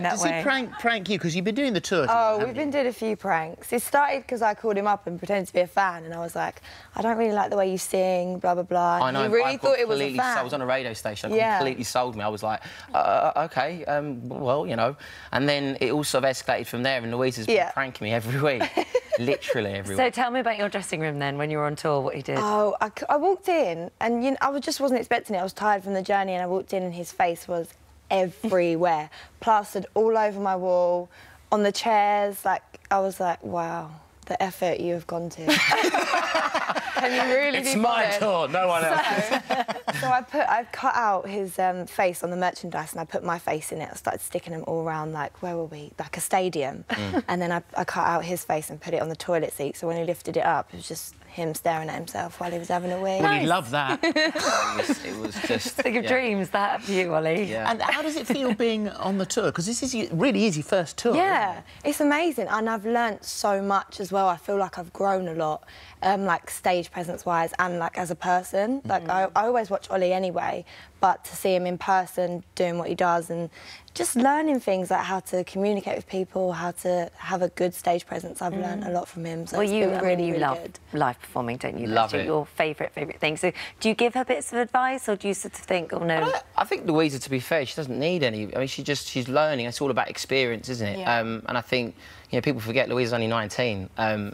Does he prank you? Because you've been doing the tour. Oh, we've been doing a few pranks. It started because I called him up and pretended to be a fan, and I was like, I don't really like the way you sing, blah, blah, blah. I know, and he really thought it was a fan. I was on a radio station. Yeah. Completely sold me. I was like, OK, well, you know. And then it all sort of escalated from there, and Louisa's been pranking me every week. Literally every week. So tell me about your dressing room then, when you were on tour, what you did. Oh, I walked in, and you know, I just wasn't expecting it. I was tired from the journey, and I walked in, and his face was everywhere, plastered all over my wall, on the chairs. Like, I was like, wow, the effort you have gone to. And you really it's my tour, no one else's. So I cut out his face on the merchandise, and I put my face in it. I started sticking them all around, like, where were we? Like a stadium. And then I cut out his face and put it on the toilet seat, so when he lifted it up, it was just him staring at himself while he was having a wee. Well, he loved that. it was just... Think of dreams, that, for you, Olly. Yeah. And how does it feel being on the tour? Because this is really is your first tour. Yeah, it's amazing. And I've learnt so much as well. I feel like I've grown a lot, like, stage presence-wise and, like, as a person. Like, I always watch Olly anyway, but to see him in person doing what he does and just learning things like how to communicate with people, how to have a good stage presence. I've learned a lot from him. So well, you really love live performing, don't you? Love it. Your favourite thing. So do you give her bits of advice, or do you sort of think, oh no? I think Louisa, to be fair, she doesn't need any. I mean, she's learning. It's all about experience, isn't it? Yeah. And I think, you know, people forget Louisa's only 19. You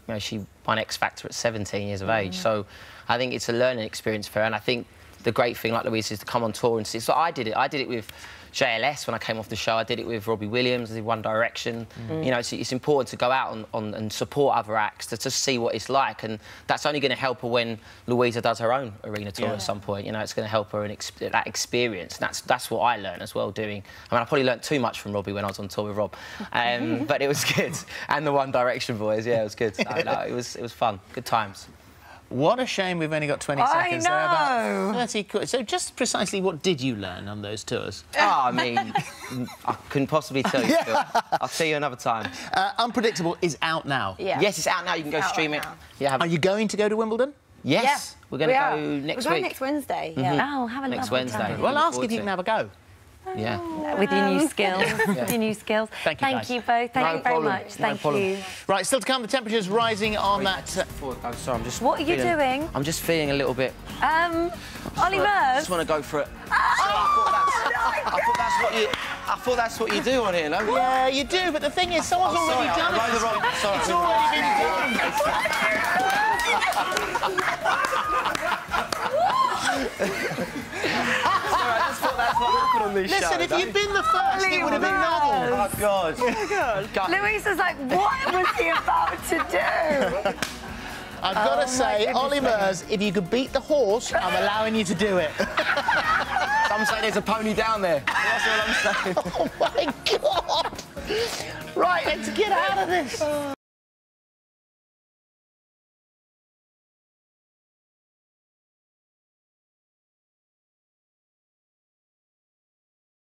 know, she won X Factor at 17 years of age. So I think it's a learning experience for her. And I think the great thing, like Louisa, is to come on tour and see. So I did it. I did it with JLS when I came off the show. I did it with Robbie Williams. I did One Direction. You know, it's important to go out and support other acts to see what it's like, and that's only going to help her when Louisa does her own arena tour at some point. You know, it's going to help her in that experience. And that's what I learned as well doing. I mean, I probably learned too much from Robbie when I was on tour with Rob, but it was good. And the One Direction boys, yeah, it was good. No, it was fun. Good times. What a shame we've only got 20 seconds. I know. They're about 30. So just precisely what did you learn on those tours? Oh, I mean, I couldn't possibly tell you, Phil. I'll tell you another time. Unpredictable is out now. Yeah. Yes, it's out now. You can go stream it. Yeah. Are you going to go to Wimbledon? Yes. Yeah, we're going next Wednesday. Yeah. Oh, have a next Wednesday. Time. Well, ask if you can have a go. Yeah. With your new skills. Your new skills. Thank you. Thank you both. Thank you very much. Thank you. Right, still to come, the temperature's rising on that. I'm sorry, I'm just. What are you doing? I'm just feeling a little bit. Olly Murs. I just want to go for it. I thought that's what you do on here, no? Yeah, you do, but the thing is, someone's already done it. It's already been done. Listen, if you'd been the first, it would have been novel. Oh, God. Oh, God. Louisa's like, what was he about to do? I've got to say, Olly Murs, if you could beat the horse, I'm allowing you to do it. Some say there's a pony down there. That's all I'm saying. Oh, my God. Right, let's get out of this.